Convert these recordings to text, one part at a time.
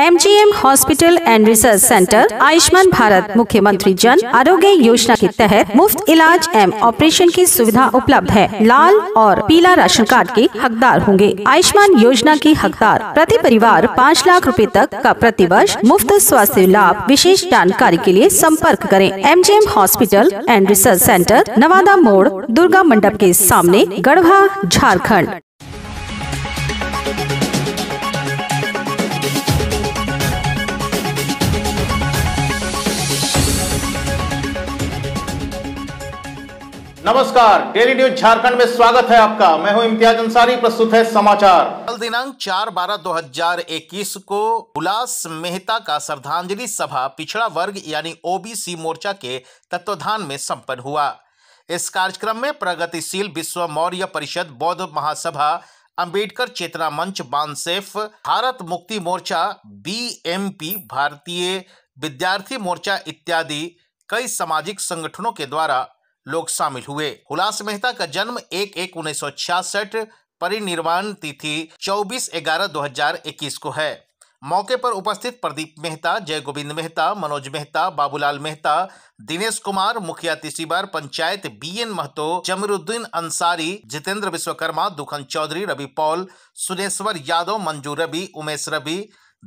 MGM hospital and research centre Ayushman Bharat मुख्यमंत्री जन आरोग्य योजना के तहत मुफ्त इलाज एवं ऑपरेशन की सुविधा उपलब्ध है। लाल और पीला राशन कार्ड के हकदार होंगे। आयुष्मान योजना के हकदार प्रति परिवार 5 लाख रुपए तक का प्रतिवर्ष मुफ्त स्वास्थ्य लाभ। विशेष जानकारी के लिए संपर्क करें MGM hospital and research centre, Nawada मोड़, दुर्गा मंडप के सामने, गढ़वा, झारखण्ड। नमस्कार, डेली न्यूज झारखंड में स्वागत है आपका। मैं हूं इम्तियाज अंसारी, प्रस्तुत है समाचार। कल दिनांक 4/12/2021 को हुलास मेहता का श्रद्धांजलि सभा पिछड़ा वर्ग यानी ओबीसी मोर्चा के तत्वाधान में संपन्न हुआ। इस कार्यक्रम में प्रगतिशील विश्व मौर्य परिषद, बौद्ध महासभा, अंबेडकर चेतना मंच, बांसेफ, भारत मुक्ति मोर्चा, BMP, भारतीय विद्यार्थी मोर्चा इत्यादि कई सामाजिक संगठनों के द्वारा लोग शामिल हुए। हुलास मेहता का जन्म 1/1/1966, परिनिर्वाण तिथि 24/11/2021 को है। मौके पर उपस्थित प्रदीप मेहता, जय मेहता, मनोज मेहता, बाबूलाल मेहता, दिनेश कुमार मुखिया, तीसरी बार पंचायत B.N. महतो, जमरुद्दीन अंसारी, जितेंद्र विश्वकर्मा, दुखन चौधरी, रवि पाल, सुनेश्वर यादव, मंजू रवि, उमेश रवि,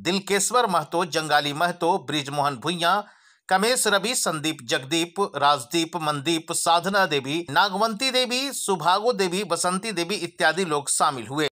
दिलकेश्वर महतो, जंगाली महतो, ब्रिज मोहन, कमेश रवि, संदीप, जगदीप, राजदीप, मनदीप, साधना देवी, नागवंती देवी, सुभागो देवी, बसंती देवी इत्यादि लोग शामिल हुए।